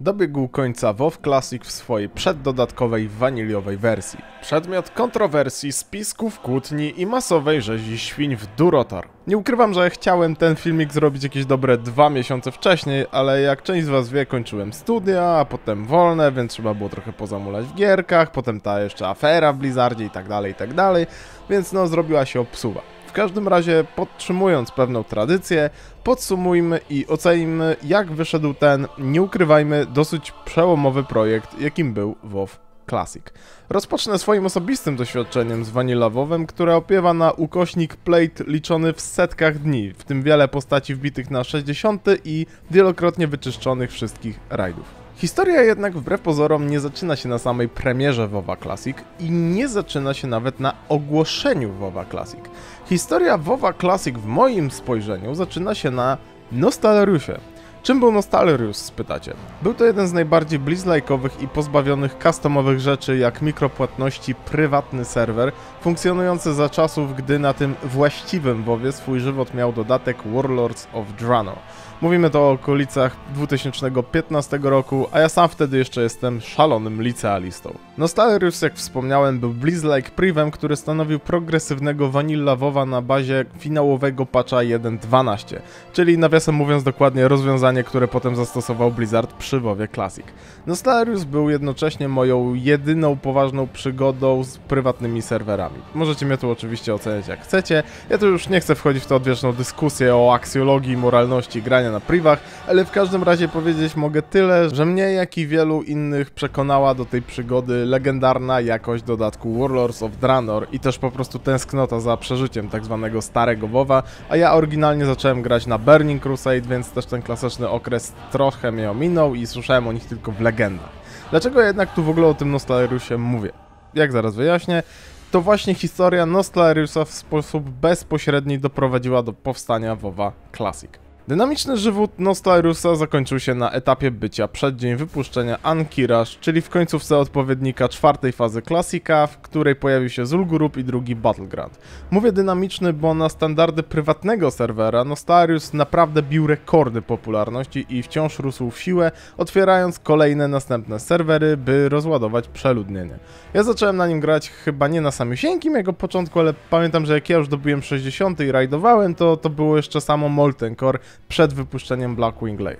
dobiegł końca WoW Classic w swojej przeddodatkowej, waniliowej wersji. Przedmiot kontrowersji, spisków, kłótni i masowej rzezi świń w Durotar. Nie ukrywam, że chciałem ten filmik zrobić jakieś dobre 2 miesiące wcześniej, ale jak część z was wie, kończyłem studia, a potem wolne, więc trzeba było trochę pozamulać w gierkach, potem ta jeszcze afera w Blizzardzie i tak dalej, więc no zrobiła się obsuwa. W każdym razie, podtrzymując pewną tradycję, podsumujmy i ocenimy, jak wyszedł ten, nie ukrywajmy, dosyć przełomowy projekt, jakim był WoW Classic. Rozpocznę swoim osobistym doświadczeniem z vanillawowem, które opiewa na ukośnik plate liczony w setkach dni, w tym wiele postaci wbitych na 60 i wielokrotnie wyczyszczonych wszystkich rajdów. Historia jednak wbrew pozorom nie zaczyna się na samej premierze WoWa Classic i nie zaczyna się nawet na ogłoszeniu WoWa Classic. Historia WoWa Classic w moim spojrzeniu zaczyna się na Nostalriusie. Czym był Nostalrius, spytacie? Był to jeden z najbardziej blizz-like'owych i pozbawionych customowych rzeczy jak mikropłatności prywatny serwer, funkcjonujący za czasów, gdy na tym właściwym WoWie swój żywot miał dodatek Warlords of Draenor. Mówimy to o okolicach 2015 roku, a ja sam wtedy jeszcze jestem szalonym licealistą. Nostalrius, jak wspomniałem, był blizz-like privem, który stanowił progresywnego vanilla WoWa na bazie finałowego patcha 1.12, czyli nawiasem mówiąc dokładnie rozwiązanie, które potem zastosował Blizzard przy WoWie Classic. Nostalrius był jednocześnie moją jedyną poważną przygodą z prywatnymi serwerami. Możecie mnie tu oczywiście oceniać jak chcecie, ja tu już nie chcę wchodzić w tę odwieczną dyskusję o aksjologii i moralności grania na privach, ale w każdym razie powiedzieć mogę tyle, że mnie jak i wielu innych przekonała do tej przygody legendarna jakość dodatku Warlords of Draenor i też po prostu tęsknota za przeżyciem tak zwanego starego WoWa, a ja oryginalnie zacząłem grać na Burning Crusade, więc też ten klasyczny okres trochę mnie ominął i słyszałem o nich tylko w legendach. Dlaczego jednak tu w ogóle o tym Nostalriusie mówię? Jak zaraz wyjaśnię, to właśnie historia Nostalriusa w sposób bezpośredni doprowadziła do powstania WoWa Classic. Dynamiczny żywot Nostalriusa zakończył się na etapie bycia przeddzień wypuszczenia Anki, czyli w końcówce odpowiednika czwartej fazy klasika, w której pojawił się Zulgurup i drugi Battleground. Mówię dynamiczny, bo na standardy prywatnego serwera Nostalrius naprawdę bił rekordy popularności i wciąż rósł w siłę, otwierając kolejne następne serwery, by rozładować przeludnienie. Ja zacząłem na nim grać chyba nie na samiusieńkim jego początku, ale pamiętam, że jak ja już dobiłem 60 i rajdowałem, to było jeszcze samo Molten Core, przed wypuszczeniem Blackwing Lair.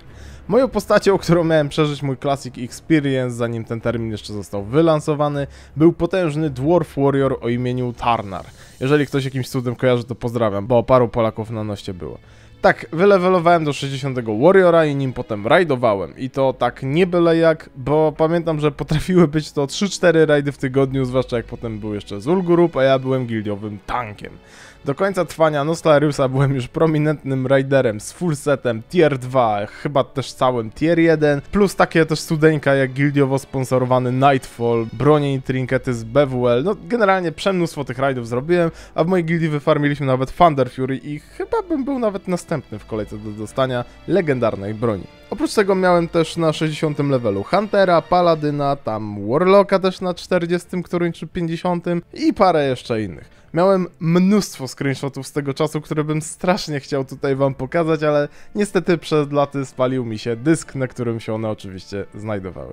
Moją postacią, którą miałem przeżyć mój Classic Experience, zanim ten termin jeszcze został wylansowany, był potężny Dwarf Warrior o imieniu Tarnar. Jeżeli ktoś jakimś cudem kojarzy, to pozdrawiam, bo paru Polaków na noście było. Tak, wylewelowałem do 60 Warriora i nim potem rajdowałem. I to tak nie byle jak, bo pamiętam, że potrafiły być to 3-4 rajdy w tygodniu, zwłaszcza jak potem był jeszcze Zulgurup, a ja byłem gildiowym tankiem. Do końca trwania Nostalriusa byłem już prominentnym rajderem z full setem tier 2, chyba też całym tier 1, plus takie też studeńka jak gildiowo sponsorowany Nightfall, bronie i trinkety z BWL, no generalnie przemnóstwo tych rajdów zrobiłem, a w mojej gildii wyfarmiliśmy nawet Thunderfury i chyba bym był nawet następny w kolejce do dostania legendarnej broni. Oprócz tego miałem też na 60 levelu Huntera, Paladyna, tam Warlocka też na 40 którymś czy 50 i parę jeszcze innych. Miałem mnóstwo screenshotów z tego czasu, które bym strasznie chciał tutaj wam pokazać, ale niestety przez laty spalił mi się dysk, na którym się one oczywiście znajdowały.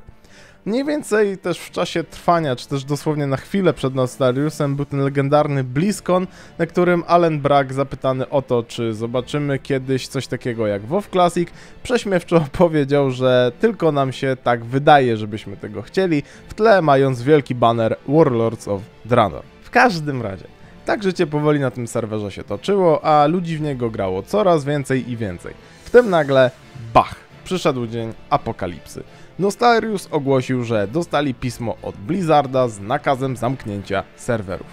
Mniej więcej też w czasie trwania, czy też dosłownie na chwilę przed Nostalriusem był ten legendarny BlizzCon, na którym Alan Brak, zapytany o to, czy zobaczymy kiedyś coś takiego jak WoW Classic, prześmiewczo powiedział, że tylko nam się tak wydaje, żebyśmy tego chcieli, w tle mając wielki baner Warlords of Draenor. W każdym razie. Tak życie powoli na tym serwerze się toczyło, a ludzi w niego grało coraz więcej i więcej. Wtem nagle, bach, przyszedł dzień apokalipsy. Nostalrius ogłosił, że dostali pismo od Blizzarda z nakazem zamknięcia serwerów.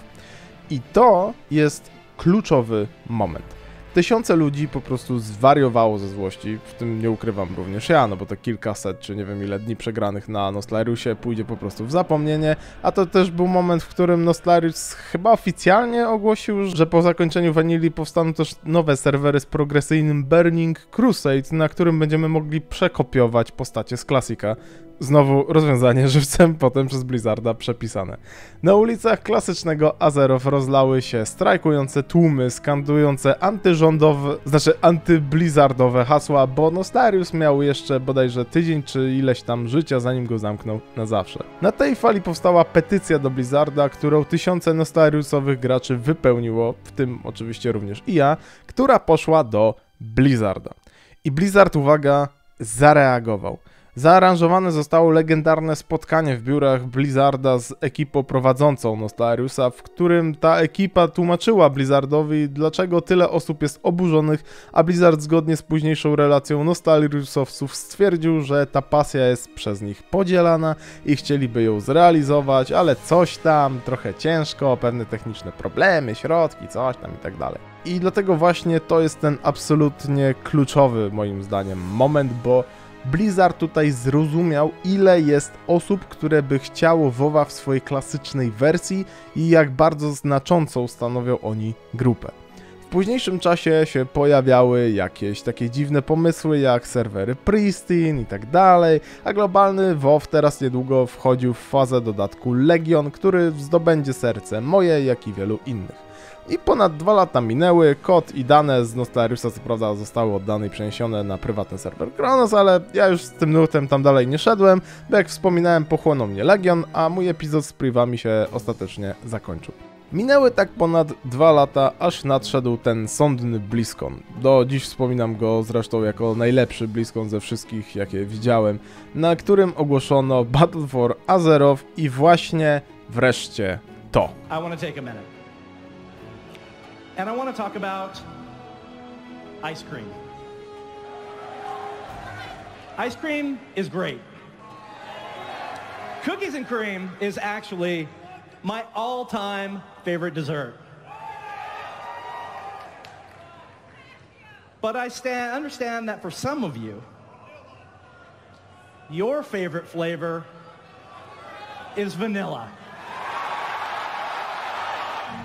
I to jest kluczowy moment. Tysiące ludzi po prostu zwariowało ze złości, w tym nie ukrywam również ja, no bo to kilkaset czy nie wiem ile dni przegranych na Nostalriusie pójdzie po prostu w zapomnienie, a to też był moment, w którym Nostalrius chyba oficjalnie ogłosił, że po zakończeniu Vanilli powstaną też nowe serwery z progresyjnym Burning Crusade, na którym będziemy mogli przekopiować postacie z klasika. Znowu rozwiązanie żywcem potem przez Blizzarda przepisane. Na ulicach klasycznego Azeroth rozlały się strajkujące tłumy, skandujące antyżołnierze, antyrządowe, znaczy antyblizzardowe hasła, bo Nostalrius miał jeszcze bodajże tydzień czy ileś tam życia, zanim go zamknął na zawsze. Na tej fali powstała petycja do Blizzarda, którą tysiące Nostalriusowych graczy wypełniło, w tym oczywiście również i ja, która poszła do Blizzarda. I Blizzard, uwaga, zareagował. Zaaranżowane zostało legendarne spotkanie w biurach Blizzarda z ekipą prowadzącą Nostalriusa, w którym ta ekipa tłumaczyła Blizzardowi, dlaczego tyle osób jest oburzonych, a Blizzard zgodnie z późniejszą relacją Nostalriusowców stwierdził, że ta pasja jest przez nich podzielana i chcieliby ją zrealizować, ale coś tam, trochę ciężko, pewne techniczne problemy, środki, coś tam i tak dalej. I dlatego właśnie to jest ten absolutnie kluczowy, moim zdaniem, moment, bo Blizzard tutaj zrozumiał, ile jest osób, które by chciało WoWa w swojej klasycznej wersji i jak bardzo znaczącą stanowią oni grupę. W późniejszym czasie się pojawiały jakieś takie dziwne pomysły jak serwery Pristine i tak dalej, a globalny WoW teraz niedługo wchodził w fazę dodatku Legion, który zdobędzie serce moje, jak i wielu innych. I ponad 2 lata minęły, kod i dane z Nostalriusa co prawda zostały oddane i przeniesione na prywatny serwer Kronos, ale ja już z tym nurtem tam dalej nie szedłem, bo jak wspominałem, pochłonął mnie Legion, a mój epizod z privami się ostatecznie zakończył. Minęły tak ponad 2 lata, aż nadszedł ten sądny BlizzCon. Do dziś wspominam go zresztą jako najlepszy BlizzCon ze wszystkich, jakie widziałem, na którym ogłoszono Battle for Azeroth i właśnie wreszcie to. And I want to talk about ice cream. Ice cream is great. Cookies and cream is actually my all-time favorite dessert. But I understand that for some of you, your favorite flavor is vanilla.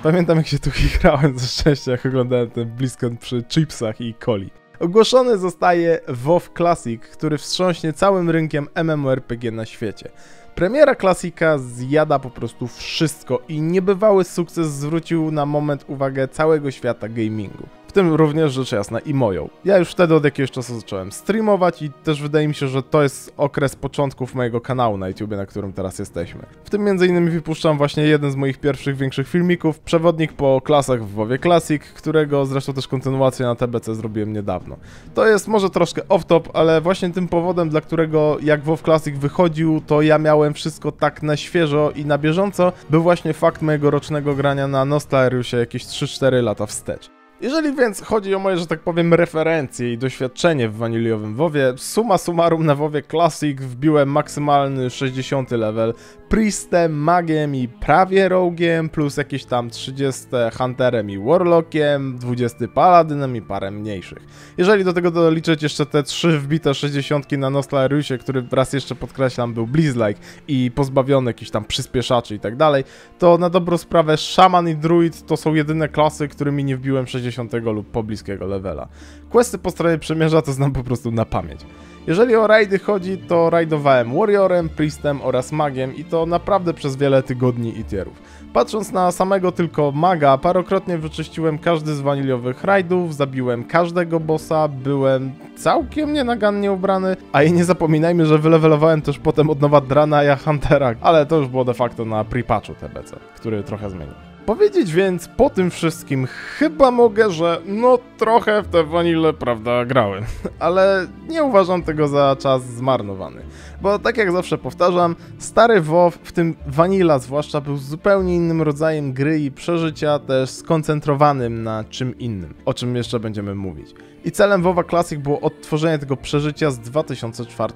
Pamiętam, jak się tu chichrałem ze szczęścia, jak oglądałem ten BlizzCon przy chipsach i coli. Ogłoszony zostaje WoW Classic, który wstrząśnie całym rynkiem MMORPG na świecie. Premiera Classica zjada po prostu wszystko i niebywały sukces zwrócił na moment uwagę całego świata gamingu. W tym również rzecz jasna i moją. Ja już wtedy od jakiegoś czasu zacząłem streamować i też wydaje mi się, że to jest okres początków mojego kanału na YouTubie, na którym teraz jesteśmy. W tym m.in. wypuszczam właśnie jeden z moich pierwszych większych filmików, przewodnik po klasach w WoWie Classic, którego zresztą też kontynuację na TBC zrobiłem niedawno. To jest może troszkę off-top, ale właśnie tym powodem, dla którego jak WoW Classic wychodził, to ja miałem wszystko tak na świeżo i na bieżąco, był właśnie fakt mojego rocznego grania na Nostalriusie jakieś 3-4 lata wstecz. Jeżeli więc chodzi o moje, że tak powiem, referencje i doświadczenie w waniliowym WoWie, summa summarum na WoWie Classic wbiłem maksymalny 60 level Priestem, Magiem i prawie Rogue'iem, plus jakieś tam 30 Hunterem i Warlockiem, 20 Paladynem i parę mniejszych. Jeżeli do tego doliczyć jeszcze te 3 wbite 60 na Nostalriusie, który raz jeszcze podkreślam był Blizz-like i pozbawiony jakichś tam przyspieszaczy i tak dalej, to na dobrą sprawę Szaman i Druid to są jedyne klasy, którymi nie wbiłem 60 lub pobliskiego levela. Questy po stronie przymierza to znam po prostu na pamięć. Jeżeli o rajdy chodzi, to rajdowałem Warriorem, Priestem oraz Magiem i to naprawdę przez wiele tygodni i tierów. Patrząc na samego tylko Maga, parokrotnie wyczyściłem każdy z waniliowych rajdów, zabiłem każdego bossa, byłem całkiem nienagannie ubrany, a i nie zapominajmy, że wylewelowałem też potem od nowa Drana i Huntera, ale to już było de facto na pre-patchu TBC, który trochę zmienił. Powiedzieć więc po tym wszystkim chyba mogę, że no trochę w tę wanilę, prawda, grałem, ale nie uważam tego za czas zmarnowany, bo tak jak zawsze powtarzam, stary WoW, w tym wanila zwłaszcza, był zupełnie innym rodzajem gry i przeżycia, też skoncentrowanym na czym innym, o czym jeszcze będziemy mówić. I celem WoWa Classic było odtworzenie tego przeżycia z 2004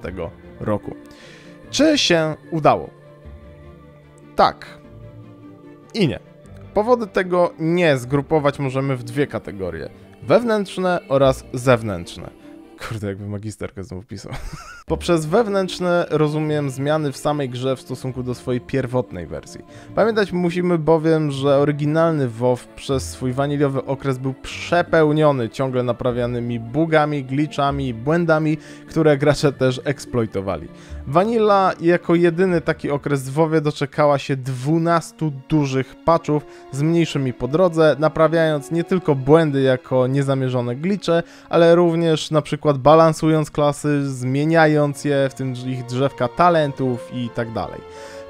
roku. Czy się udało? Tak i nie. Powody tego nie zgrupować możemy w 2 kategorie. Wewnętrzne oraz zewnętrzne. Kurde, jakby magisterkę znów pisał. Poprzez wewnętrzne rozumiem zmiany w samej grze w stosunku do swojej pierwotnej wersji. Pamiętać musimy bowiem, że oryginalny WoW przez swój waniliowy okres był przepełniony ciągle naprawianymi bugami, glitchami i błędami, które gracze też eksploitowali. Vanilla jako jedyny taki okres w WoWie doczekała się 12 dużych patchów z mniejszymi po drodze, naprawiając nie tylko błędy jako niezamierzone glitche, ale również na przykład balansując klasy, zmieniając je, w tym ich drzewka talentów i tak dalej.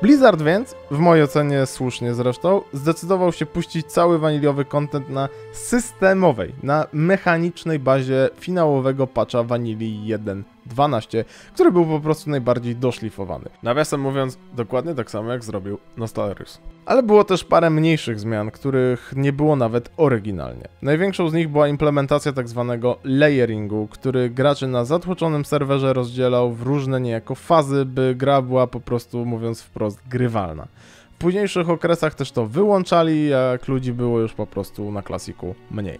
Blizzard więc, w mojej ocenie słusznie zresztą, zdecydował się puścić cały waniliowy content na systemowej, na mechanicznej bazie finałowego patcha Vanilli 1.12, który był po prostu najbardziej doszlifowany. Nawiasem mówiąc, dokładnie tak samo jak zrobił Nostalrius. Ale było też parę mniejszych zmian, których nie było nawet oryginalnie. Największą z nich była implementacja tak zwanego layeringu, który graczy na zatłoczonym serwerze rozdzielał w różne niejako fazy, by gra była po prostu, mówiąc wprost, grywalna. W późniejszych okresach też to wyłączali, jak ludzi było już po prostu na klasiku mniej.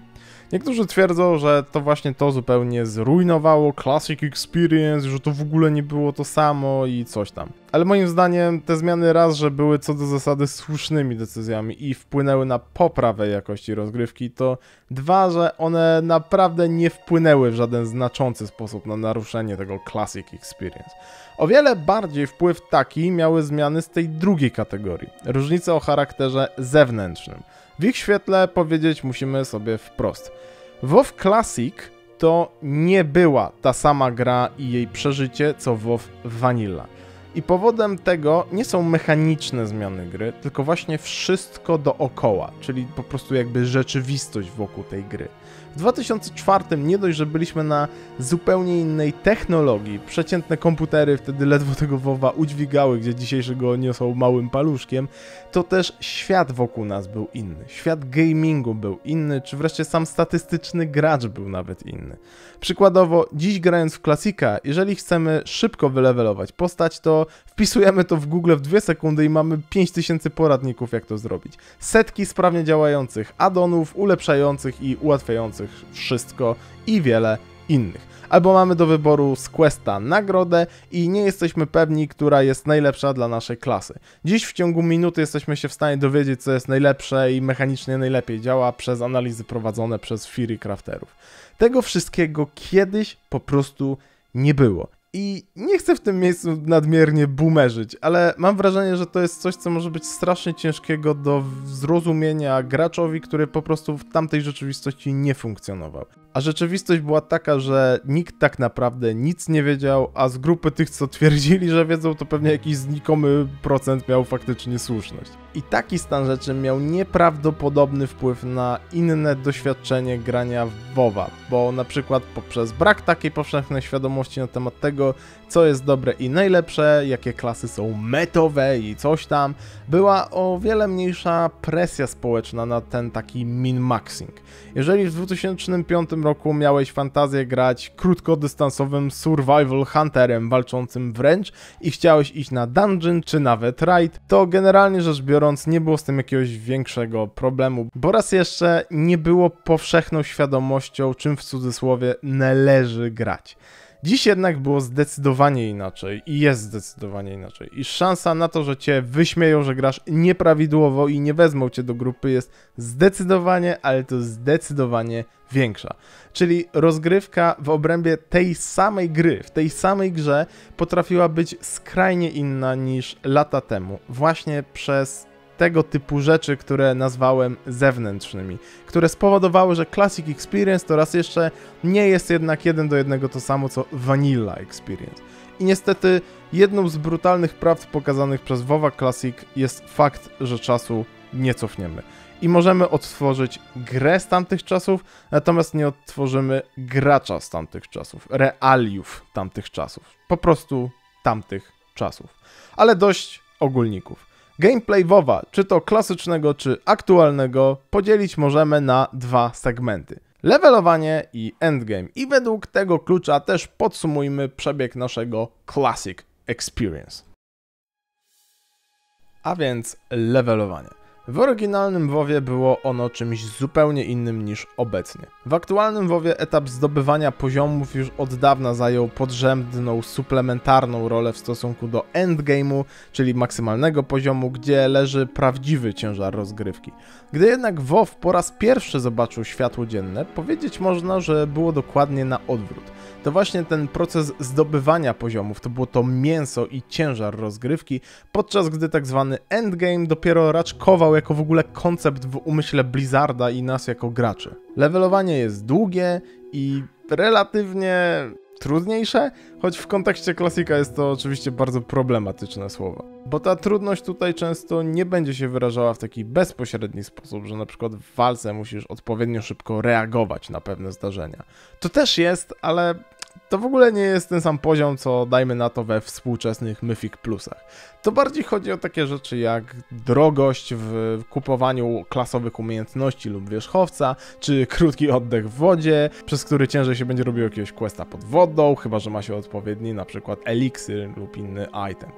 Niektórzy twierdzą, że to właśnie to zupełnie zrujnowało Classic Experience, że to w ogóle nie było to samo i coś tam. Ale moim zdaniem te zmiany raz, że były co do zasady słusznymi decyzjami i wpłynęły na poprawę jakości rozgrywki, to dwa, że one naprawdę nie wpłynęły w żaden znaczący sposób na naruszenie tego Classic Experience. O wiele bardziej wpływ taki miały zmiany z tej drugiej kategorii, różnice o charakterze zewnętrznym. W ich świetle powiedzieć musimy sobie wprost. WoW Classic to nie była ta sama gra i jej przeżycie, co WoW Vanilla. I powodem tego nie są mechaniczne zmiany gry, tylko właśnie wszystko dookoła, czyli po prostu jakby rzeczywistość wokół tej gry. W 2004 nie dość, że byliśmy na zupełnie innej technologii, przeciętne komputery wtedy ledwo tego WoWa udźwigały, gdzie dzisiejszy go niosą małym paluszkiem, to też świat wokół nas był inny, świat gamingu był inny, czy wreszcie sam statystyczny gracz był nawet inny. Przykładowo, dziś grając w Classica, jeżeli chcemy szybko wylewelować postać, to wpisujemy to w Google w 2 sekundy i mamy 5000 poradników, jak to zrobić. Setki sprawnie działających addonów, ulepszających i ułatwiających wszystko i wiele innych. Albo mamy do wyboru z questa nagrodę i nie jesteśmy pewni, która jest najlepsza dla naszej klasy. Dziś w ciągu minuty jesteśmy się w stanie dowiedzieć, co jest najlepsze i mechanicznie najlepiej działa przez analizy prowadzone przez Fury Crafterów. Tego wszystkiego kiedyś po prostu nie było. I nie chcę w tym miejscu nadmiernie boomerzyć, ale mam wrażenie, że to jest coś, co może być strasznie ciężkiego do zrozumienia graczowi, który po prostu w tamtej rzeczywistości nie funkcjonował. A rzeczywistość była taka, że nikt tak naprawdę nic nie wiedział, a z grupy tych, co twierdzili, że wiedzą, to pewnie jakiś znikomy procent miał faktycznie słuszność. I taki stan rzeczy miał nieprawdopodobny wpływ na inne doświadczenie grania w WoWa, bo na przykład poprzez brak takiej powszechnej świadomości na temat tego, co jest dobre i najlepsze, jakie klasy są metowe i coś tam, była o wiele mniejsza presja społeczna na ten taki min-maxing. Jeżeli w 2005 roku miałeś fantazję grać krótkodystansowym survival hunterem walczącym wręcz i chciałeś iść na dungeon czy nawet raid, to generalnie rzecz biorąc nie było z tym jakiegoś większego problemu, bo raz jeszcze nie było powszechną świadomością, czym w cudzysłowie należy grać. Dziś jednak było zdecydowanie inaczej i jest zdecydowanie inaczej. I szansa na to, że cię wyśmieją, że grasz nieprawidłowo i nie wezmą cię do grupy jest zdecydowanie, ale to zdecydowanie większa. Czyli rozgrywka w obrębie tej samej gry, w tej samej grze potrafiła być skrajnie inna niż lata temu. Właśnie przez tego typu rzeczy, które nazwałem zewnętrznymi, które spowodowały, że Classic Experience to raz jeszcze nie jest jednak 1 do 1 to samo co Vanilla Experience. I niestety jedną z brutalnych prawd pokazanych przez WoWa Classic jest fakt, że czasu nie cofniemy. I możemy odtworzyć grę z tamtych czasów, natomiast nie odtworzymy gracza z tamtych czasów, realiów tamtych czasów, po prostu tamtych czasów. Ale dość ogólników. Gameplay WoWa, czy to klasycznego, czy aktualnego, podzielić możemy na 2 segmenty. Levelowanie i endgame. I według tego klucza też podsumujmy przebieg naszego Classic Experience. A więc levelowanie. W oryginalnym WoWie było ono czymś zupełnie innym niż obecnie. W aktualnym WoWie etap zdobywania poziomów już od dawna zajął podrzędną, suplementarną rolę w stosunku do endgame'u, czyli maksymalnego poziomu, gdzie leży prawdziwy ciężar rozgrywki. Gdy jednak WoW po raz pierwszy zobaczył światło dzienne, powiedzieć można, że było dokładnie na odwrót. To właśnie ten proces zdobywania poziomów to było to mięso i ciężar rozgrywki, podczas gdy tak zwany endgame dopiero raczkował jako w ogóle koncept w umyśle Blizzarda i nas jako graczy. Levelowanie jest długie i relatywnie trudniejsze, choć w kontekście klasika jest to oczywiście bardzo problematyczne słowo. Bo ta trudność tutaj często nie będzie się wyrażała w taki bezpośredni sposób, że na przykład w walce musisz odpowiednio szybko reagować na pewne zdarzenia. To też jest, ale to w ogóle nie jest ten sam poziom, co dajmy na to we współczesnych Mythic Plusach. To bardziej chodzi o takie rzeczy jak drogość w kupowaniu klasowych umiejętności lub wierzchowca, czy krótki oddech w wodzie, przez który ciężej się będzie robił jakiegoś questa pod wodą, chyba że ma się odpowiedni na przykład eliksir lub inny item.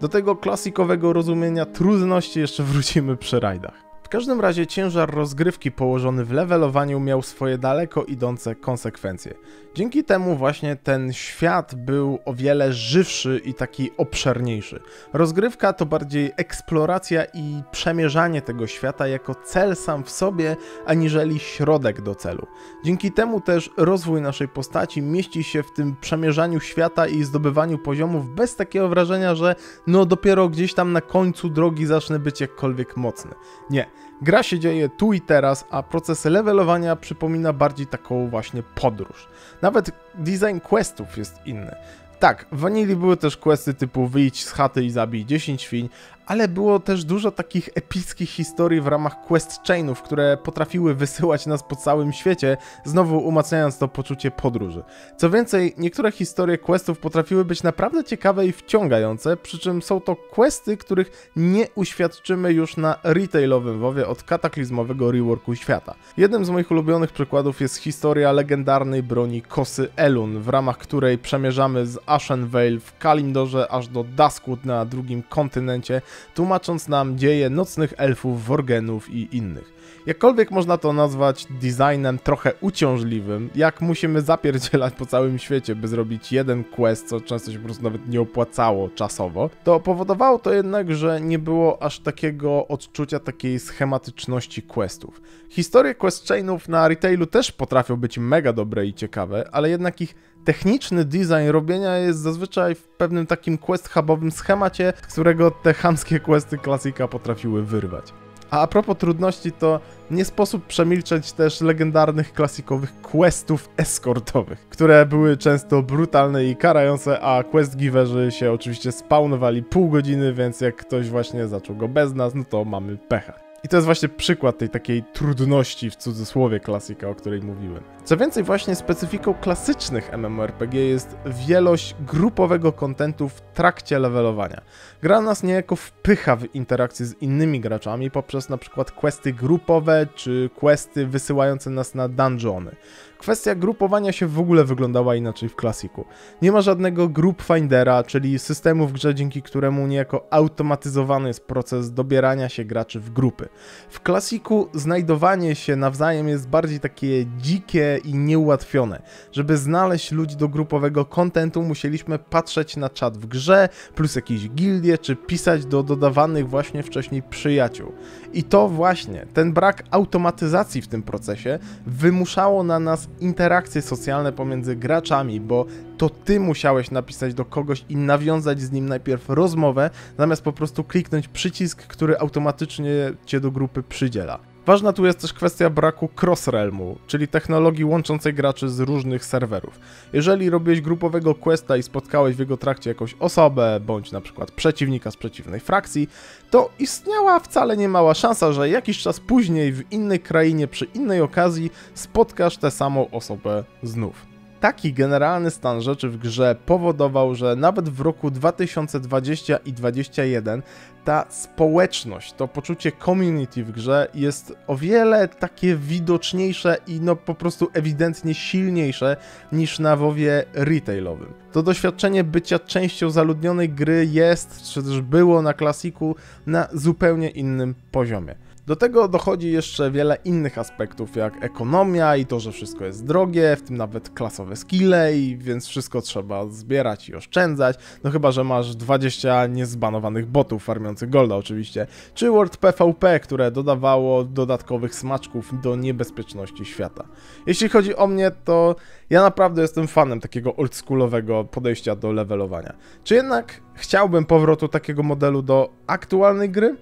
Do tego klasikowego rozumienia trudności jeszcze wrócimy przy rajdach. W każdym razie ciężar rozgrywki położony w levelowaniu miał swoje daleko idące konsekwencje. Dzięki temu właśnie ten świat był o wiele żywszy i taki obszerniejszy. Rozgrywka to bardziej eksploracja i przemierzanie tego świata jako cel sam w sobie, aniżeli środek do celu. Dzięki temu też rozwój naszej postaci mieści się w tym przemierzaniu świata i zdobywaniu poziomów bez takiego wrażenia, że no dopiero gdzieś tam na końcu drogi zacznę być jakkolwiek mocny. Nie. Gra się dzieje tu i teraz, a proces levelowania przypomina bardziej taką właśnie podróż. Nawet design questów jest inny. Tak, w Vanilli były też questy typu wyjdź z chaty i zabij 10 świń, ale było też dużo takich epickich historii w ramach quest chainów, które potrafiły wysyłać nas po całym świecie, znowu umacniając to poczucie podróży. Co więcej, niektóre historie questów potrafiły być naprawdę ciekawe i wciągające, przy czym są to questy, których nie uświadczymy już na retailowym WoWie od kataklizmowego reworku świata. Jednym z moich ulubionych przykładów jest historia legendarnej broni Kosy Elun, w ramach której przemierzamy z Ashenvale w Kalimdorze aż do Duskwood na drugim kontynencie, tłumacząc nam dzieje nocnych elfów, worgenów i innych. Jakkolwiek można to nazwać designem trochę uciążliwym, jak musimy zapierdzielać po całym świecie, by zrobić jeden quest, co często się po prostu nawet nie opłacało czasowo, to powodowało to jednak, że nie było aż takiego odczucia takiej schematyczności questów. Historie quest chainów na retailu też potrafią być mega dobre i ciekawe, ale jednak ich techniczny design robienia jest zazwyczaj w pewnym takim quest hubowym schemacie, z którego te chamskie questy klasika potrafiły wyrwać. A propos trudności, to nie sposób przemilczeć też legendarnych klasikowych questów eskortowych, które były często brutalne i karające, a quest giverzy się oczywiście spawnowali pół godziny, więc jak ktoś właśnie zaczął go bez nas, no to mamy pecha. I to jest właśnie przykład tej takiej trudności w cudzysłowie klasika, o której mówiłem. Co więcej, właśnie specyfiką klasycznych MMORPG jest wielość grupowego kontentu w trakcie levelowania. Gra nas niejako wpycha w interakcję z innymi graczami poprzez na przykład questy grupowe czy questy wysyłające nas na dungeony. Kwestia grupowania się w ogóle wyglądała inaczej w klasiku. Nie ma żadnego group findera, czyli systemu w grze, dzięki któremu niejako automatyzowany jest proces dobierania się graczy w grupy. W klasiku znajdowanie się nawzajem jest bardziej takie dzikie i nieułatwione. Żeby znaleźć ludzi do grupowego kontentu, musieliśmy patrzeć na czat w grze, plus jakieś gildie, czy pisać do dodawanych właśnie wcześniej przyjaciół. I to właśnie, ten brak automatyzacji w tym procesie wymuszało na nas interakcje socjalne pomiędzy graczami, bo to ty musiałeś napisać do kogoś i nawiązać z nim najpierw rozmowę, zamiast po prostu kliknąć przycisk, który automatycznie cię do grupy przydziela. Ważna tu jest też kwestia braku cross-realmu, czyli technologii łączącej graczy z różnych serwerów. Jeżeli robiłeś grupowego questa i spotkałeś w jego trakcie jakąś osobę, bądź na przykład przeciwnika z przeciwnej frakcji, to istniała wcale niemała szansa, że jakiś czas później w innej krainie przy innej okazji spotkasz tę samą osobę znów. Taki generalny stan rzeczy w grze powodował, że nawet w roku 2020 i 2021 ta społeczność, to poczucie community w grze jest o wiele takie widoczniejsze i no po prostu ewidentnie silniejsze niż na WoWie retailowym. To doświadczenie bycia częścią zaludnionej gry jest, czy też było na klasiku, na zupełnie innym poziomie. Do tego dochodzi jeszcze wiele innych aspektów, jak ekonomia i to, że wszystko jest drogie, w tym nawet klasowe skille, i więc wszystko trzeba zbierać i oszczędzać, no chyba że masz 20 niezbanowanych botów farmiących golda oczywiście, czy World PvP, które dodawało dodatkowych smaczków do niebezpieczności świata. Jeśli chodzi o mnie, to ja naprawdę jestem fanem takiego oldschoolowego podejścia do levelowania. Czy jednak chciałbym powrotu takiego modelu do aktualnej gry?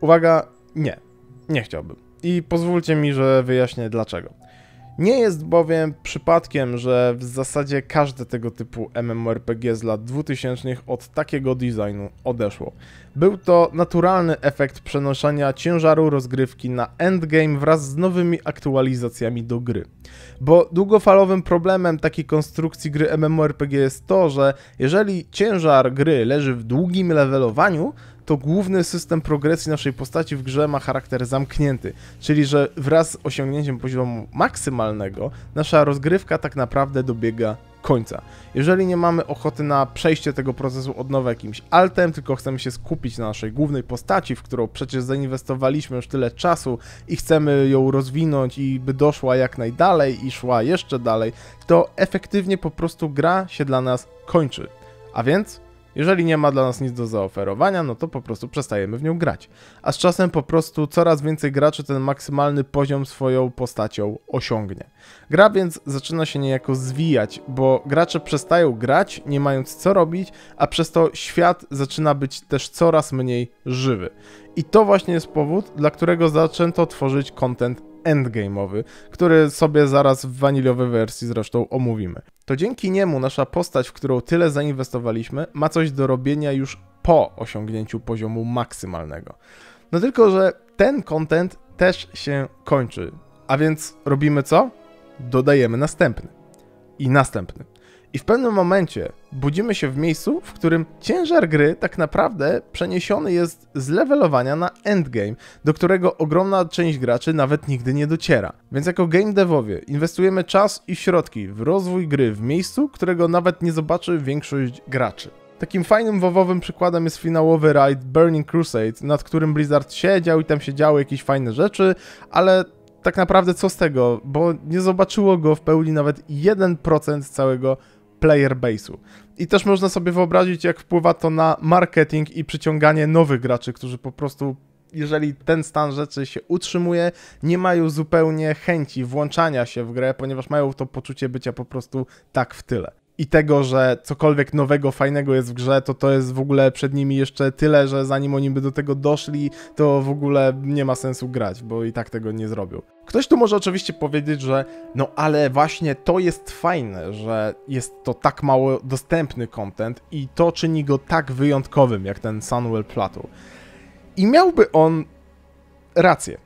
Uwaga, nie. Nie chciałbym. I pozwólcie mi, że wyjaśnię dlaczego. Nie jest bowiem przypadkiem, że w zasadzie każde tego typu MMORPG z lat 2000 od takiego designu odeszło. Był to naturalny efekt przenoszenia ciężaru rozgrywki na endgame wraz z nowymi aktualizacjami do gry. Bo długofalowym problemem takiej konstrukcji gry MMORPG jest to, że jeżeli ciężar gry leży w długim levelowaniu, to główny system progresji naszej postaci w grze ma charakter zamknięty, czyli że wraz z osiągnięciem poziomu maksymalnego nasza rozgrywka tak naprawdę dobiega końca. Jeżeli nie mamy ochoty na przejście tego procesu od nowa jakimś altem, tylko chcemy się skupić na naszej głównej postaci, w którą przecież zainwestowaliśmy już tyle czasu i chcemy ją rozwinąć i by doszła jak najdalej i szła jeszcze dalej, to efektywnie po prostu gra się dla nas kończy. A więc jeżeli nie ma dla nas nic do zaoferowania, no to po prostu przestajemy w nią grać. A z czasem po prostu coraz więcej graczy ten maksymalny poziom swoją postacią osiągnie. Gra więc zaczyna się niejako zwijać, bo gracze przestają grać, nie mając co robić, a przez to świat zaczyna być też coraz mniej żywy. I to właśnie jest powód, dla którego zaczęto tworzyć content endgame'owy, który sobie zaraz w waniliowej wersji zresztą omówimy. To dzięki niemu nasza postać, w którą tyle zainwestowaliśmy, ma coś do robienia już po osiągnięciu poziomu maksymalnego. No tylko, że ten content też się kończy. A więc robimy co? Dodajemy następny. I następny. I w pewnym momencie budzimy się w miejscu, w którym ciężar gry tak naprawdę przeniesiony jest z levelowania na endgame, do którego ogromna część graczy nawet nigdy nie dociera. Więc jako game devowie inwestujemy czas i środki w rozwój gry w miejscu, którego nawet nie zobaczy większość graczy. Takim fajnym wowowym przykładem jest finałowy raid Burning Crusade, nad którym Blizzard siedział i tam się działy jakieś fajne rzeczy, ale tak naprawdę co z tego, bo nie zobaczyło go w pełni nawet 1% całego player base'u. I też można sobie wyobrazić, jak wpływa to na marketing i przyciąganie nowych graczy, którzy po prostu, jeżeli ten stan rzeczy się utrzymuje, nie mają zupełnie chęci włączania się w grę, ponieważ mają to poczucie bycia po prostu tak w tyle. I tego, że cokolwiek nowego, fajnego jest w grze, to jest w ogóle przed nimi jeszcze tyle, że zanim oni by do tego doszli, to w ogóle nie ma sensu grać, bo i tak tego nie zrobią. Ktoś tu może oczywiście powiedzieć, że no ale właśnie to jest fajne, że jest to tak mało dostępny content i to czyni go tak wyjątkowym jak ten Sunwell Plateau. I miałby on rację.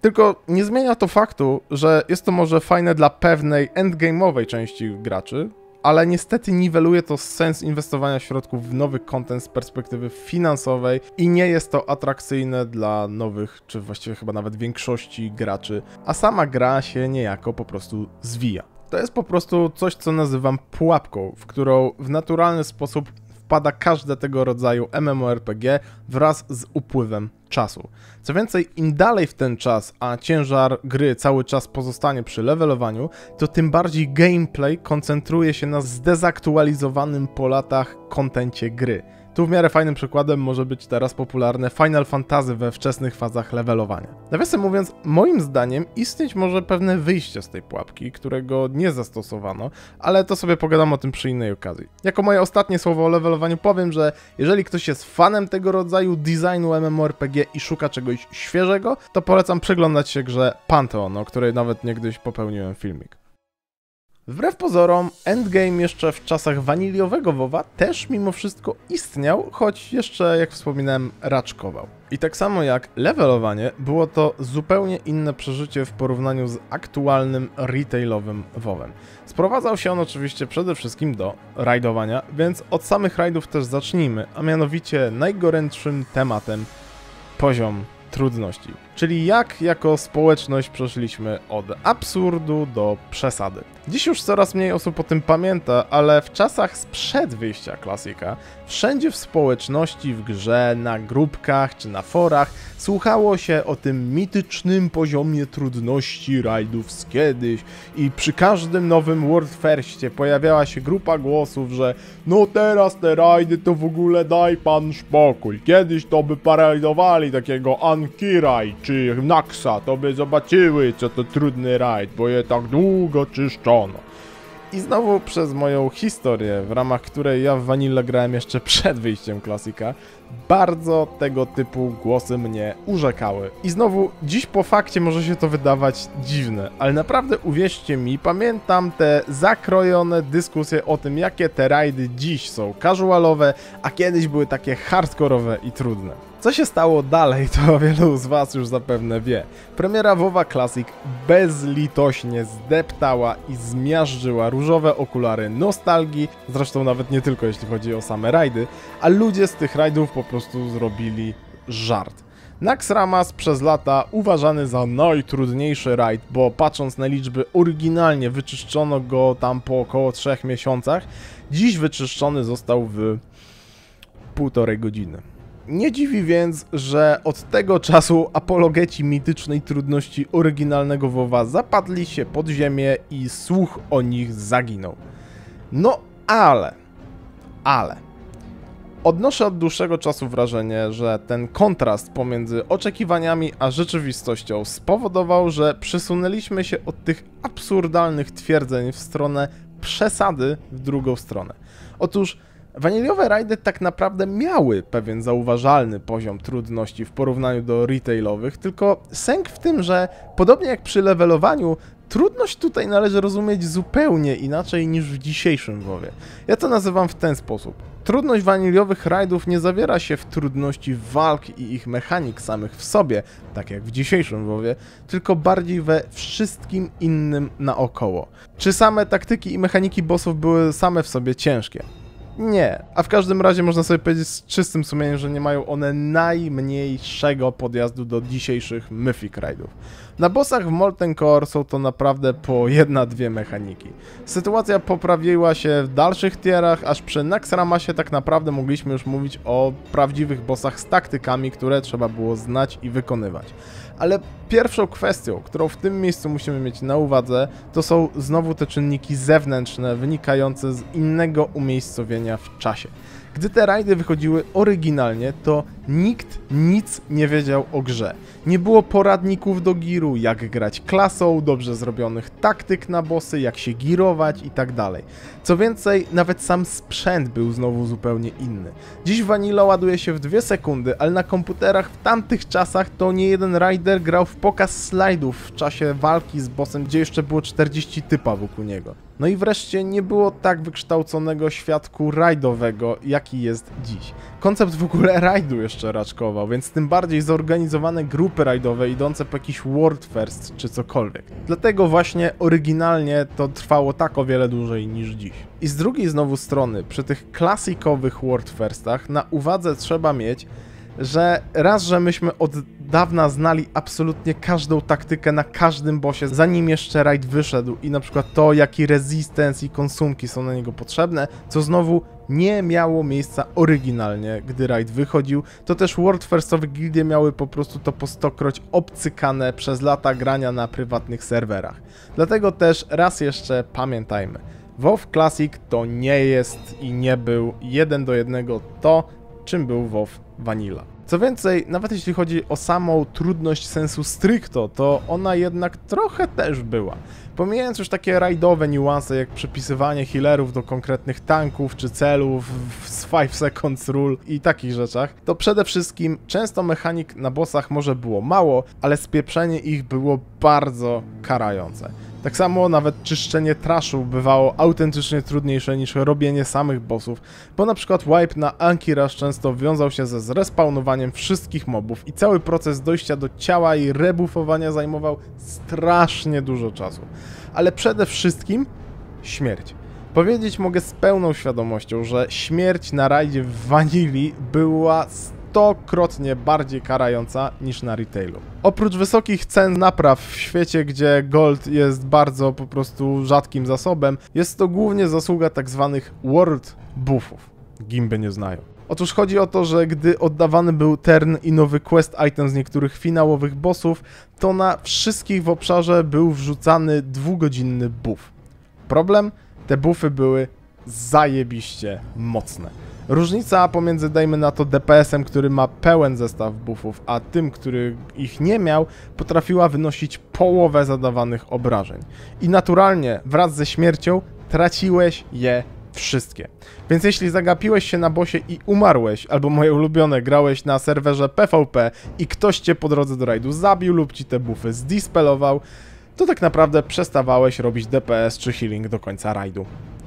Tylko nie zmienia to faktu, że jest to może fajne dla pewnej endgame'owej części graczy, ale niestety niweluje to sens inwestowania środków w nowy content z perspektywy finansowej i nie jest to atrakcyjne dla nowych, czy właściwie chyba nawet większości graczy, a sama gra się niejako po prostu zwija. To jest po prostu coś, co nazywam pułapką, w którą w naturalny sposób wpada każde tego rodzaju MMORPG wraz z upływem czasu. Co więcej, im dalej w ten czas, a ciężar gry cały czas pozostanie przy levelowaniu, to tym bardziej gameplay koncentruje się na zdezaktualizowanym po latach kontencie gry. Tu w miarę fajnym przykładem może być teraz popularne Final Fantasy we wczesnych fazach levelowania. Nawiasem mówiąc, moim zdaniem istnieć może pewne wyjście z tej pułapki, którego nie zastosowano, ale to sobie pogadam o tym przy innej okazji. Jako moje ostatnie słowo o levelowaniu powiem, że jeżeli ktoś jest fanem tego rodzaju designu MMORPG i szuka czegoś świeżego, to polecam przyglądać się grze Pantheon, o której nawet niegdyś popełniłem filmik. Wbrew pozorom, endgame jeszcze w czasach waniliowego WoWa też mimo wszystko istniał, choć jeszcze, jak wspominałem, raczkował. I tak samo jak levelowanie, było to zupełnie inne przeżycie w porównaniu z aktualnym retailowym WoWem. Sprowadzał się on oczywiście przede wszystkim do rajdowania, więc od samych rajdów też zacznijmy, a mianowicie najgorętszym tematem poziom trudności. Czyli jak jako społeczność przeszliśmy od absurdu do przesady. Dziś już coraz mniej osób o tym pamięta, ale w czasach sprzed wyjścia klasyka wszędzie w społeczności, w grze, na grupkach czy na forach słuchało się o tym mitycznym poziomie trudności rajdów z kiedyś i przy każdym nowym World Firście pojawiała się grupa głosów, że no teraz te rajdy to w ogóle daj pan spokój, kiedyś to by parajdowali takiego Anki rajd czy Naxa, to by zobaczyły co to trudny rajd, bo je tak długo czyszczono. I znowu przez moją historię, w ramach której ja w Vanilla grałem jeszcze przed wyjściem klasyka, bardzo tego typu głosy mnie urzekały. I znowu, dziś po fakcie może się to wydawać dziwne, ale naprawdę uwierzcie mi, pamiętam te zakrojone dyskusje o tym, jakie te rajdy dziś są casualowe, a kiedyś były takie hardkorowe i trudne. Co się stało dalej, to wielu z was już zapewne wie. Premiera WoWa Classic bezlitośnie zdeptała i zmiażdżyła różowe okulary nostalgii, zresztą nawet nie tylko jeśli chodzi o same rajdy, a ludzie z tych rajdów po prostu zrobili żart. Naxxramas przez lata uważany za najtrudniejszy rajd, bo patrząc na liczby oryginalnie wyczyszczono go tam po około 3 miesiącach, dziś wyczyszczony został w 1,5 godziny. Nie dziwi więc, że od tego czasu apologeci mitycznej trudności oryginalnego WoWa zapadli się pod ziemię i słuch o nich zaginął. No ale... Odnoszę od dłuższego czasu wrażenie, że ten kontrast pomiędzy oczekiwaniami a rzeczywistością spowodował, że przesunęliśmy się od tych absurdalnych twierdzeń w stronę przesady w drugą stronę. Otóż waniliowe rajdy tak naprawdę miały pewien zauważalny poziom trudności w porównaniu do retailowych, tylko sęk w tym, że podobnie jak przy levelowaniu, trudność tutaj należy rozumieć zupełnie inaczej niż w dzisiejszym WoWie. Ja to nazywam w ten sposób. Trudność waniliowych rajdów nie zawiera się w trudności walk i ich mechanik samych w sobie, tak jak w dzisiejszym WoWie, tylko bardziej we wszystkim innym naokoło. Czy same taktyki i mechaniki bossów były same w sobie ciężkie? Nie, a w każdym razie można sobie powiedzieć z czystym sumieniem, że nie mają one najmniejszego podjazdu do dzisiejszych Mythic Raidów. Na bossach w Molten Core są to naprawdę po 1-2 mechaniki. Sytuacja poprawiła się w dalszych tierach, aż przy Naxxramasie tak naprawdę mogliśmy już mówić o prawdziwych bossach z taktykami, które trzeba było znać i wykonywać. Ale pierwszą kwestią, którą w tym miejscu musimy mieć na uwadze, to są znowu te czynniki zewnętrzne wynikające z innego umiejscowienia w czasie. Gdy te rajdy wychodziły oryginalnie, to nikt nic nie wiedział o grze. Nie było poradników do giru, jak grać klasą, dobrze zrobionych taktyk na bossy, jak się girować itd. Co więcej, nawet sam sprzęt był znowu zupełnie inny. Dziś Vanilla ładuje się w 2 sekundy, ale na komputerach w tamtych czasach to nie jeden rajder grał w pokaz slajdów w czasie walki z bossem, gdzie jeszcze było 40 typa wokół niego. No i wreszcie nie było tak wykształconego światku rajdowego, jaki jest dziś. Koncept w ogóle rajdu jeszcze raczkował, więc tym bardziej zorganizowane grupy rajdowe idące po jakiś World First czy cokolwiek. Dlatego właśnie oryginalnie to trwało tak o wiele dłużej niż dziś. I z drugiej znowu strony, przy tych klasikowych World Firstach na uwadze trzeba mieć, że raz, że myśmy od dawna znali absolutnie każdą taktykę na każdym bossie, zanim jeszcze rajd wyszedł i na przykład to, jaki resistance i konsumki są na niego potrzebne, co znowu nie miało miejsca oryginalnie, gdy rajd wychodził, to też World Firstowe gildie miały po prostu to po 100-kroć obcykane przez lata grania na prywatnych serwerach. Dlatego też raz jeszcze pamiętajmy, WoW Classic to nie jest i nie był 1:1 to, czym był WoW Vanilla. Co więcej, nawet jeśli chodzi o samą trudność sensu stricto, to ona jednak trochę też była. Pomijając już takie rajdowe niuanse jak przypisywanie healerów do konkretnych tanków czy celów z 5 seconds rule i takich rzeczach, to przede wszystkim często mechanik na bossach może było mało, ale spieprzenie ich było bardzo karające. Tak samo nawet czyszczenie trashów bywało autentycznie trudniejsze niż robienie samych bossów, bo na przykład wipe na Anki Rush często wiązał się ze zrespawnowaniem wszystkich mobów i cały proces dojścia do ciała i rebuffowania zajmował strasznie dużo czasu. Ale przede wszystkim śmierć. Powiedzieć mogę z pełną świadomością, że śmierć na rajdzie w Vanilli była stokrotnie bardziej karająca niż na retailu. Oprócz wysokich cen napraw w świecie, gdzie gold jest bardzo po prostu rzadkim zasobem, jest to głównie zasługa tzw. world buffów. Gimby nie znają. Otóż chodzi o to, że gdy oddawany był turn i nowy quest item z niektórych finałowych bossów, to na wszystkich w obszarze był wrzucany 2-godzinny buff. Problem? Te buffy były zajebiście mocne. Różnica pomiędzy, dajmy na to, DPS-em, który ma pełen zestaw buffów, a tym, który ich nie miał, potrafiła wynosić połowę zadawanych obrażeń. I naturalnie, wraz ze śmiercią, traciłeś je wszystkie. Więc jeśli zagapiłeś się na bosie i umarłeś, albo moje ulubione, grałeś na serwerze PvP i ktoś cię po drodze do rajdu zabił lub ci te buffy zdispelował, to tak naprawdę przestawałeś robić DPS czy healing do końca rajdu.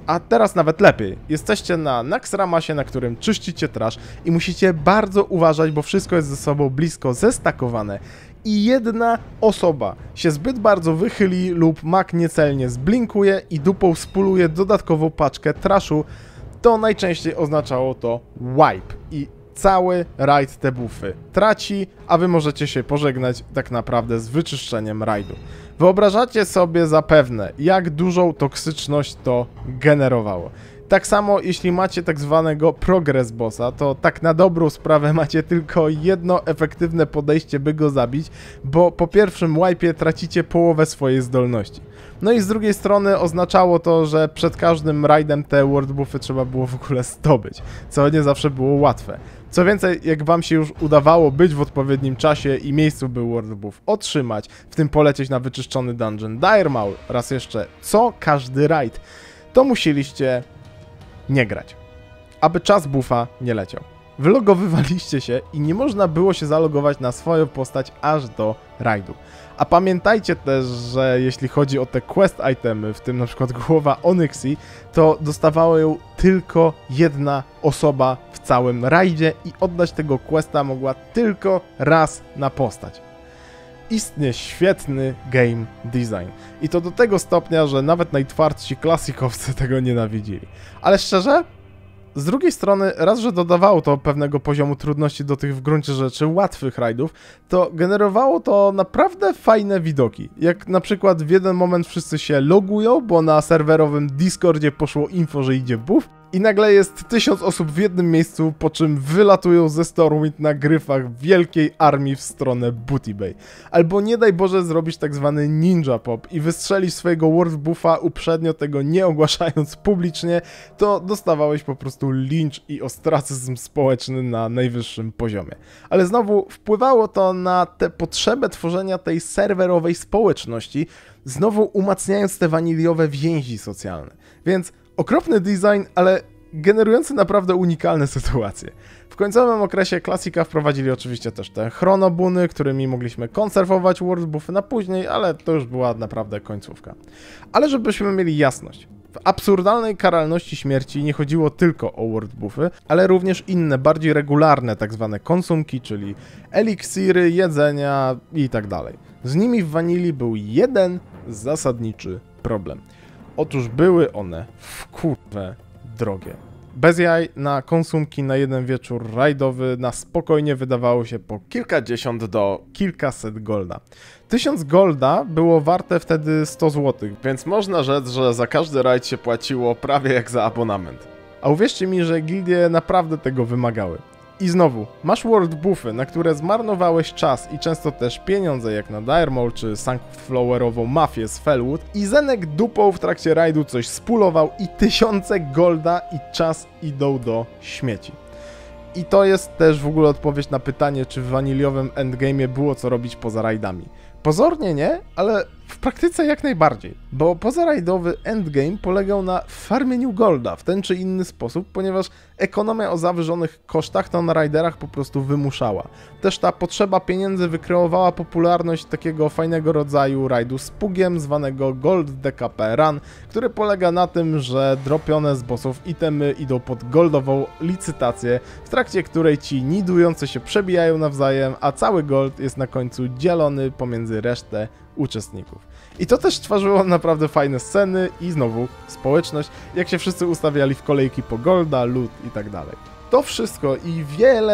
A teraz nawet lepiej. Jesteście na Naxxramasie, na którym czyścicie trash i musicie bardzo uważać, bo wszystko jest ze sobą blisko zestakowane. I jedna osoba się zbyt bardzo wychyli lub mak niecelnie zblinkuje i dupą spuluje dodatkową paczkę trashu, to najczęściej oznaczało to wipe. I cały rajd te buffy traci, a wy możecie się pożegnać tak naprawdę z wyczyszczeniem rajdu. Wyobrażacie sobie zapewne, jak dużą toksyczność to generowało. Tak samo jeśli macie tak zwanego progress bossa, to tak na dobrą sprawę macie tylko jedno efektywne podejście, by go zabić, bo po pierwszym wipe'ie tracicie połowę swojej zdolności. No i z drugiej strony oznaczało to, że przed każdym rajdem te world buffy trzeba było w ogóle zdobyć, co nie zawsze było łatwe. Co więcej, jak wam się już udawało być w odpowiednim czasie i miejscu, by world buff otrzymać, w tym polecieć na wyczyszczony dungeon Dire Maul, raz jeszcze co każdy rajd, to musieliście nie grać, aby czas buffa nie leciał. Wylogowywaliście się i nie można było się zalogować na swoją postać aż do rajdu. A pamiętajcie też, że jeśli chodzi o te quest itemy, w tym na przykład głowa Onyxii, to dostawała ją tylko jedna osoba w całym rajdzie i oddać tego questa mogła tylko raz na postać. Istnie świetny game design. I to do tego stopnia, że nawet najtwardsi klasikowcy tego nienawidzili. Ale szczerze, z drugiej strony, raz, że dodawało to pewnego poziomu trudności do tych w gruncie rzeczy łatwych rajdów, to generowało to naprawdę fajne widoki. Jak na przykład w jeden moment wszyscy się logują, bo na serwerowym Discordzie poszło info, że idzie buff, i nagle jest 1000 osób w jednym miejscu, po czym wylatują ze Stormwind na gryfach wielkiej armii w stronę Booty Bay. Albo nie daj Boże zrobisz tak zwany ninja pop i wystrzelisz swojego world buffa uprzednio, tego nie ogłaszając publicznie, to dostawałeś po prostu lincz i ostracyzm społeczny na najwyższym poziomie. Ale znowu wpływało to na tę potrzebę tworzenia tej serwerowej społeczności, znowu umacniając te waniliowe więzi socjalne. Więc okropny design, ale generujący naprawdę unikalne sytuacje. W końcowym okresie klasika wprowadzili oczywiście też te chronobuny, którymi mogliśmy konserwować world buffy na później, ale to już była naprawdę końcówka. Ale żebyśmy mieli jasność, w absurdalnej karalności śmierci nie chodziło tylko o world buffy, ale również inne, bardziej regularne tak zwane konsumki, czyli eliksiry, jedzenia i tak dalej. Z nimi w Vanilli był jeden zasadniczy problem. Otóż były one w kurwę drogie. Bez jaj, na konsumki na jeden wieczór rajdowy na spokojnie wydawało się po kilkadziesiąt do kilkaset golda. 1000 golda było warte wtedy 100 zł, więc można rzec, że za każdy rajd się płaciło prawie jak za abonament. A uwierzcie mi, że gildie naprawdę tego wymagały. I znowu, masz world buffy, na które zmarnowałeś czas i często też pieniądze, jak na Dire Maul czy Sunflowerową mafię z Felwood, i Zenek dupą w trakcie rajdu coś spulował i 1000 golda i czas idą do śmieci. I to jest też w ogóle odpowiedź na pytanie, czy w waniliowym endgame'ie było co robić poza rajdami. Pozornie nie, ale W praktyce jak najbardziej, bo pozarajdowy endgame polegał na farmieniu golda w ten czy inny sposób, ponieważ ekonomia o zawyżonych kosztach to na rajderach po prostu wymuszała. Też ta potrzeba pieniędzy wykreowała popularność takiego fajnego rodzaju rajdu z pugiem, zwanego Gold DKP Run, który polega na tym, że dropione z bossów itemy idą pod goldową licytację, w trakcie której ci nidujący się przebijają nawzajem, a cały gold jest na końcu dzielony pomiędzy resztę uczestników. I to też tworzyło naprawdę fajne sceny i znowu społeczność, jak się wszyscy ustawiali w kolejki po golda, loot i tak dalej. To wszystko i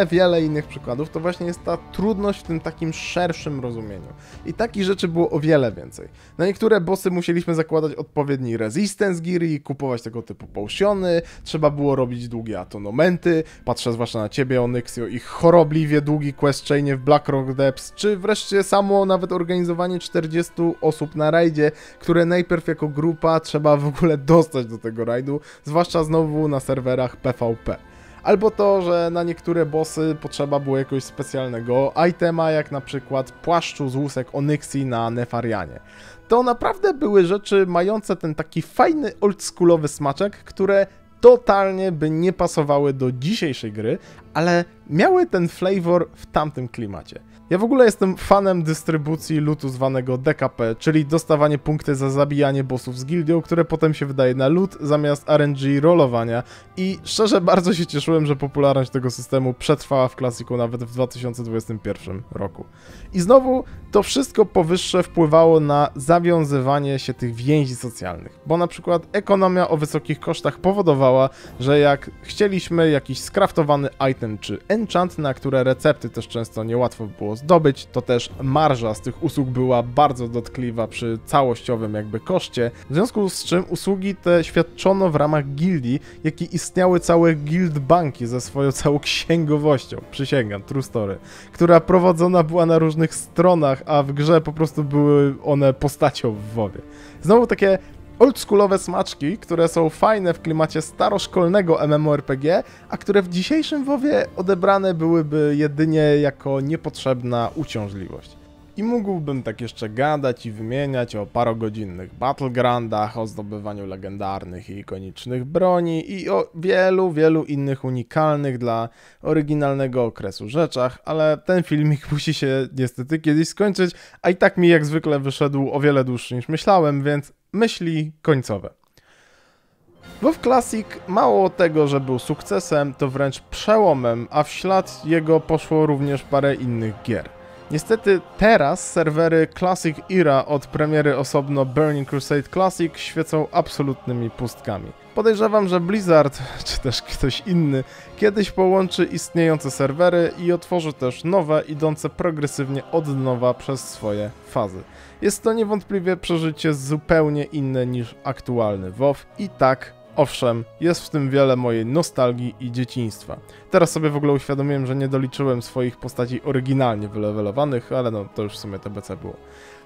wiele innych przykładów to właśnie jest ta trudność w tym takim szerszym rozumieniu. I takich rzeczy było o wiele więcej. Na niektóre bossy musieliśmy zakładać odpowiedni resistance gear i kupować tego typu potiony, trzeba było robić długie atonomenty, patrzę zwłaszcza na ciebie, Onyxio, ich chorobliwie długi quest chainie w Blackrock Depths, czy wreszcie samo nawet organizowanie 40 osób na rajdzie, które najpierw jako grupa trzeba w ogóle dostać do tego rajdu, zwłaszcza znowu na serwerach PvP. Albo to, że na niektóre bossy potrzeba było jakiegoś specjalnego itema, jak na przykład płaszczu z łusek Onyxii na Nefarianie. To naprawdę były rzeczy mające ten taki fajny oldschoolowy smaczek, które totalnie by nie pasowały do dzisiejszej gry, ale miały ten flavor w tamtym klimacie. Ja w ogóle jestem fanem dystrybucji lootu zwanego DKP, czyli dostawanie punkty za zabijanie bossów z gildią, które potem się wydaje na loot zamiast RNG rolowania i szczerze bardzo się cieszyłem, że popularność tego systemu przetrwała w klasyku nawet w 2021 roku. I znowu to wszystko powyższe wpływało na zawiązywanie się tych więzi socjalnych, bo na przykład ekonomia o wysokich kosztach powodowała, że jak chcieliśmy jakiś skraftowany item czy enchant, na które recepty też często niełatwo było zdobyć, to też marża z tych usług była bardzo dotkliwa przy całościowym jakby koszcie, w związku z czym usługi te świadczono w ramach gildii, jak i istniały całe guild banki ze swoją całą księgowością, przysięgam, true story, która prowadzona była na różnych stronach, a w grze po prostu były one postacią w WoWie. Znowu takie oldschoolowe smaczki, które są fajne w klimacie staroszkolnego MMORPG, a które w dzisiejszym WoWie odebrane byłyby jedynie jako niepotrzebna uciążliwość. I mógłbym tak jeszcze gadać i wymieniać o parogodzinnych battlegroundach, o zdobywaniu legendarnych i ikonicznych broni i o wielu innych unikalnych dla oryginalnego okresu rzeczach, ale ten filmik musi się niestety kiedyś skończyć, a i tak mi jak zwykle wyszedł o wiele dłuższy niż myślałem, więc myśli końcowe. WoW Classic mało tego, że był sukcesem, to wręcz przełomem, a w ślad jego poszło również parę innych gier. Niestety teraz serwery Classic Era od premiery osobno Burning Crusade Classic świecą absolutnymi pustkami. Podejrzewam, że Blizzard, czy też ktoś inny, kiedyś połączy istniejące serwery i otworzy też nowe, idące progresywnie od nowa przez swoje fazy. Jest to niewątpliwie przeżycie zupełnie inne niż aktualny WoW i tak, owszem, jest w tym wiele mojej nostalgii i dzieciństwa. Teraz sobie w ogóle uświadomiłem, że nie doliczyłem swoich postaci oryginalnie wylewelowanych, ale no to już w sumie TBC było.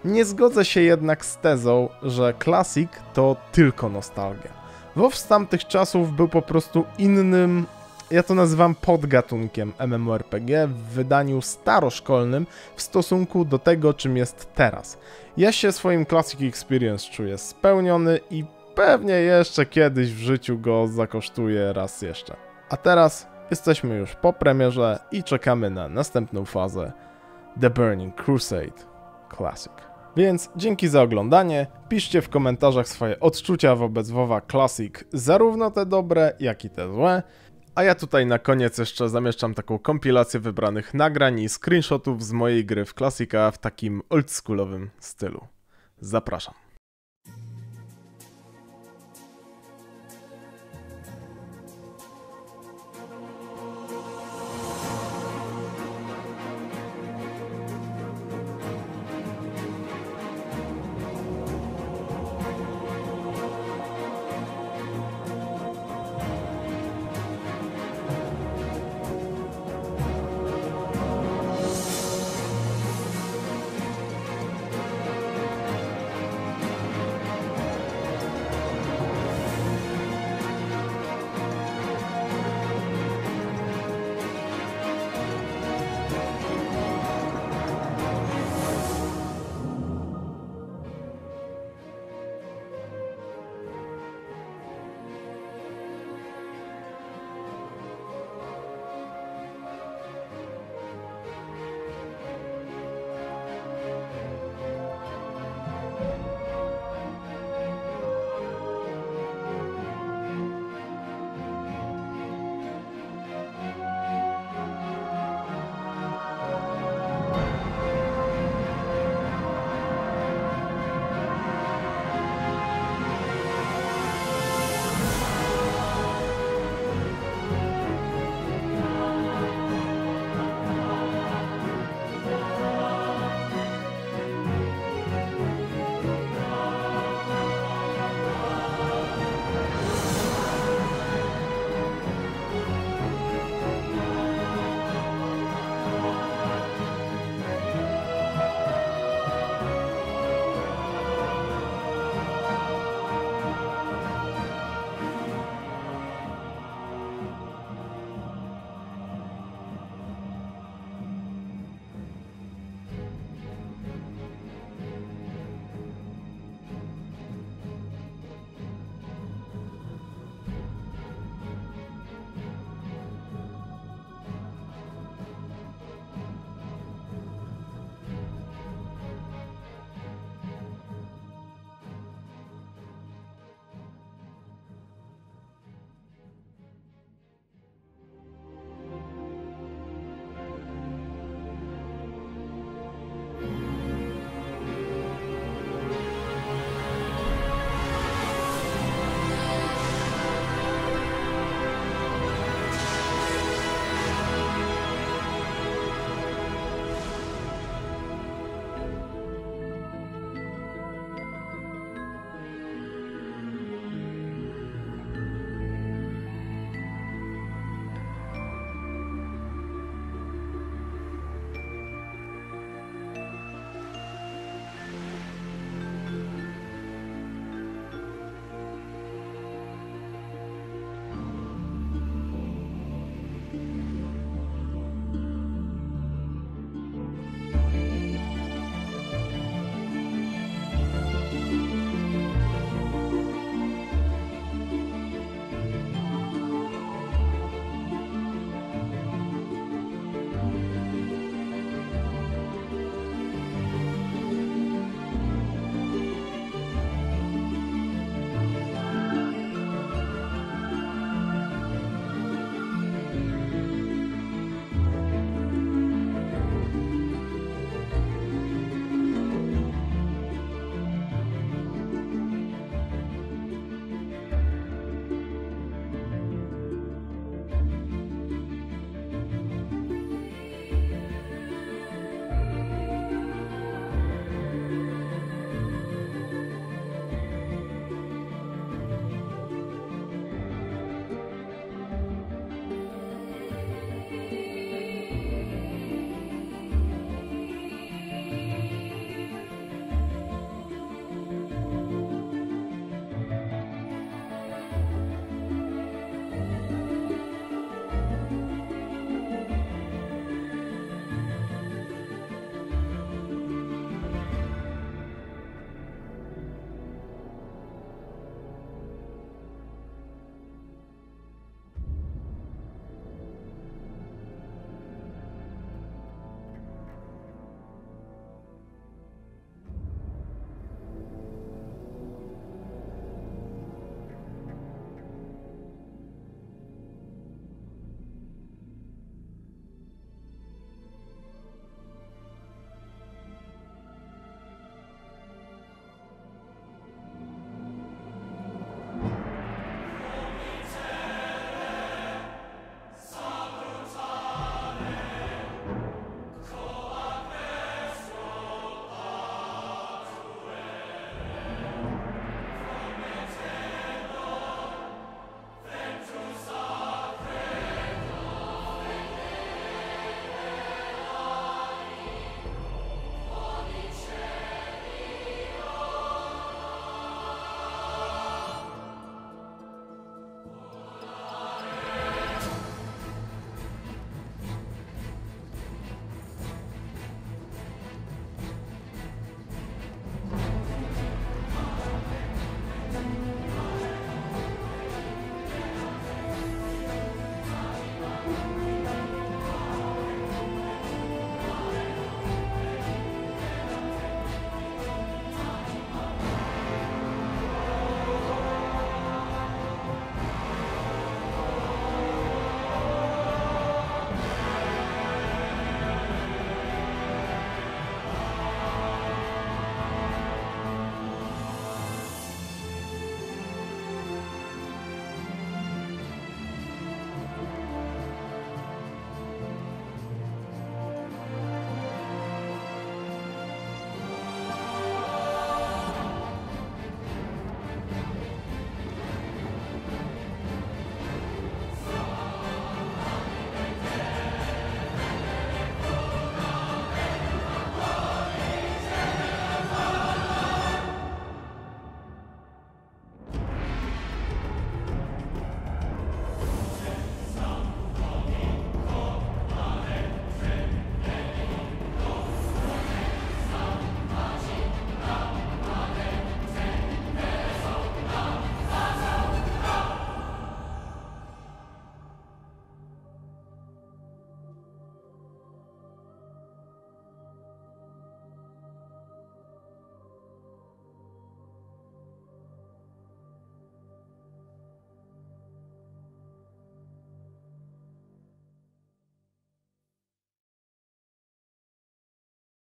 Nie zgodzę się jednak z tezą, że Classic to tylko nostalgia. WoW z tamtych czasów był po prostu innym, ja to nazywam podgatunkiem MMORPG w wydaniu staroszkolnym w stosunku do tego, czym jest teraz. Ja się swoim Classic Experience czuję spełniony i pewnie jeszcze kiedyś w życiu go zakosztuję raz jeszcze. A teraz jesteśmy już po premierze i czekamy na następną fazę The Burning Crusade Classic. Więc dzięki za oglądanie, piszcie w komentarzach swoje odczucia wobec WoWa Classic, zarówno te dobre, jak i te złe. A ja tutaj na koniec jeszcze zamieszczam taką kompilację wybranych nagrań i screenshotów z mojej gry w Classica w takim oldschoolowym stylu. Zapraszam.